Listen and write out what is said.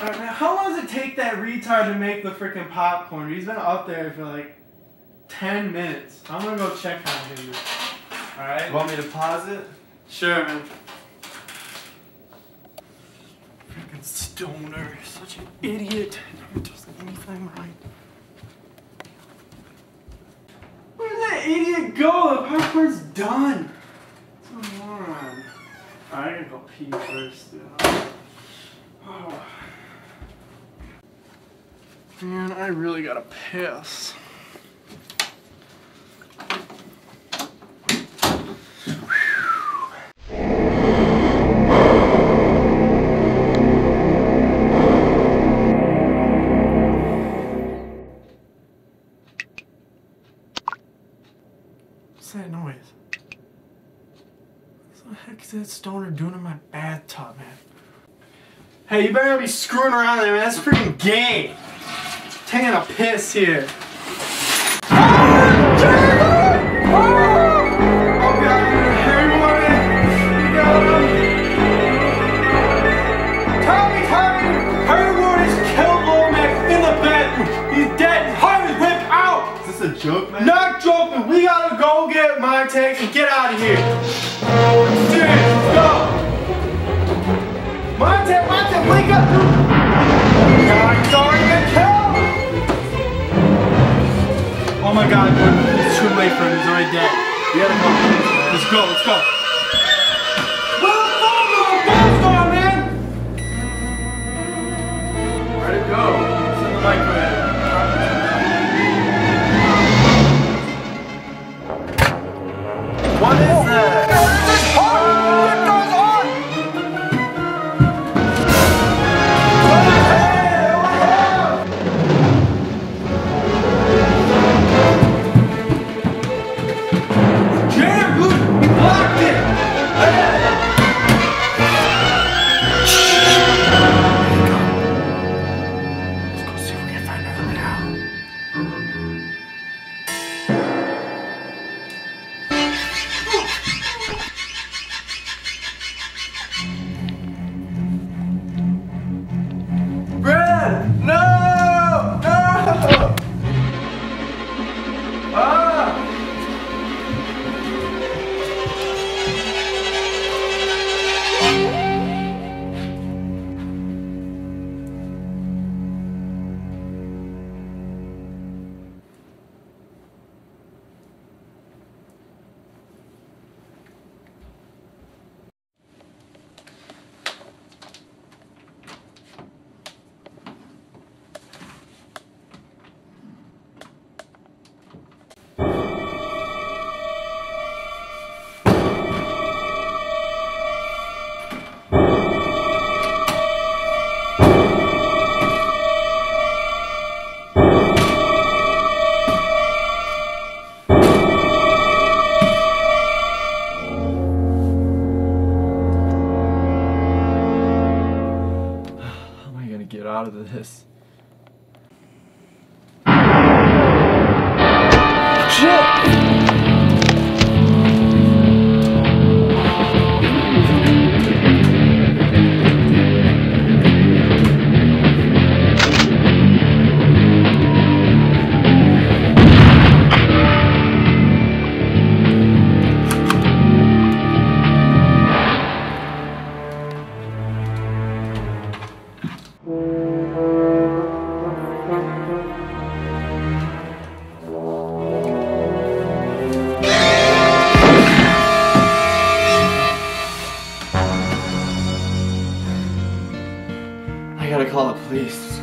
Alright, now how long does it take that retard to make the freaking popcorn? He's been out there for like 10 minutes. I'm gonna go check on him. Alright? Want me to pause it? Sure, man. Freaking stoner. Such an idiot. Never does anything right. Where did that idiot go? The popcorn's done. It's a moron. Alright, I gotta go pee first. Oh. Man, I really gotta piss. What's that noise? What the heck is that stoner doing in my bathtub, man? Hey, you better not be screwing around there, man. That's freaking gay. Taking a piss here. Ah, Jesus! Oh, God, Harry Warden. You got him. Tommy, Harry Warden's killed Lil Mac in the bathroom. He's dead. Harvey's whipped out. Is this a joke, man? Not joking. We gotta go get my tank and get out of here. I'm serious. Let's go. Monte, wake up! God, sorry, get killed! Oh my God, dude, it's too late for him. He's already dead. We gotta go. Let's go. Little man! Where'd it go? It's in the microwave. What is that? Out of this. Please.